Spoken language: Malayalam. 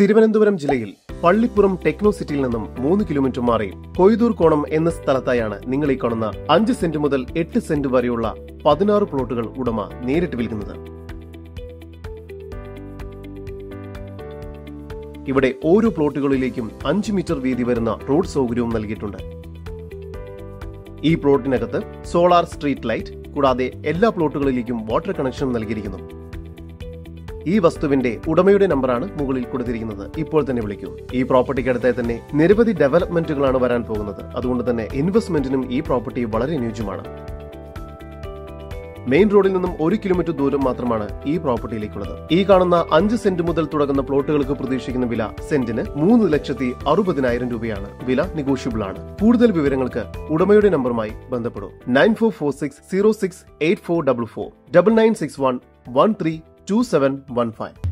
തിരുവനന്തപുരം ജില്ലയിൽ പള്ളിപ്പുറം ടെക്നോ സിറ്റിയിൽ നിന്നും 3 കിലോമീറ്റർ മാറി കൊയ്തൂർ കോണം എന്ന സ്ഥലത്തായാണ് നിങ്ങൾ ഈ കാണുന്ന 5 സെന്റ് മുതൽ 8 സെന്റ് വരെയുള്ള 16 പ്ലോട്ടുകൾ ഉടമ നേരിട്ട് വിൽക്കുന്നത്. ഇവിടെ ഓരോ പ്ലോട്ടുകളിലേക്കും 5 മീറ്റർ വീതി വരുന്ന റോഡ് സൗകര്യവും നൽകിയിട്ടുണ്ട്. ഈ പ്ലോട്ടിനകത്ത് സോളാർ സ്ട്രീറ്റ് ലൈറ്റ് കൂടാതെ എല്ലാ പ്ലോട്ടുകളിലേക്കും വാട്ടർ കണക്ഷൻ നൽകിയിരിക്കുന്നു. ഈ വസ്തുവിന്റെ ഉടമയുടെ നമ്പറാണ് മുകളിൽ കൊടുത്തിരിക്കുന്നത്. ഇപ്പോൾ തന്നെ വിളിക്കൂ. ഈ പ്രോപ്പർട്ടിക്ക് അടുത്തായി തന്നെ നിരവധി ഡെവലപ്മെന്റുകളാണ് വരാൻ പോകുന്നത്. അതുകൊണ്ട് തന്നെ ഇൻവെസ്റ്റ്മെന്റിനും ഈ പ്രോപ്പർട്ടി വളരെ അനുയോജ്യമാണ്. മെയിൻ റോഡിൽ നിന്നും 1 കിലോമീറ്റർ ദൂരം മാത്രമാണ് ഈ പ്രോപ്പർട്ടിയിലേക്കുള്ളത്. ഈ കാണുന്ന 5 സെന്റ് മുതൽ തുടങ്ങുന്ന പ്ലോട്ടുകൾക്ക് പ്രതീക്ഷിക്കുന്ന വില സെന്റിന് 3,60,000 രൂപയാണ്. വില നെഗോഷ്യബിൾ ആണ്. കൂടുതൽ വിവരങ്ങൾക്ക് ഉടമയുടെ നമ്പറുമായി ബന്ധപ്പെടും. 9446068444 9961132715.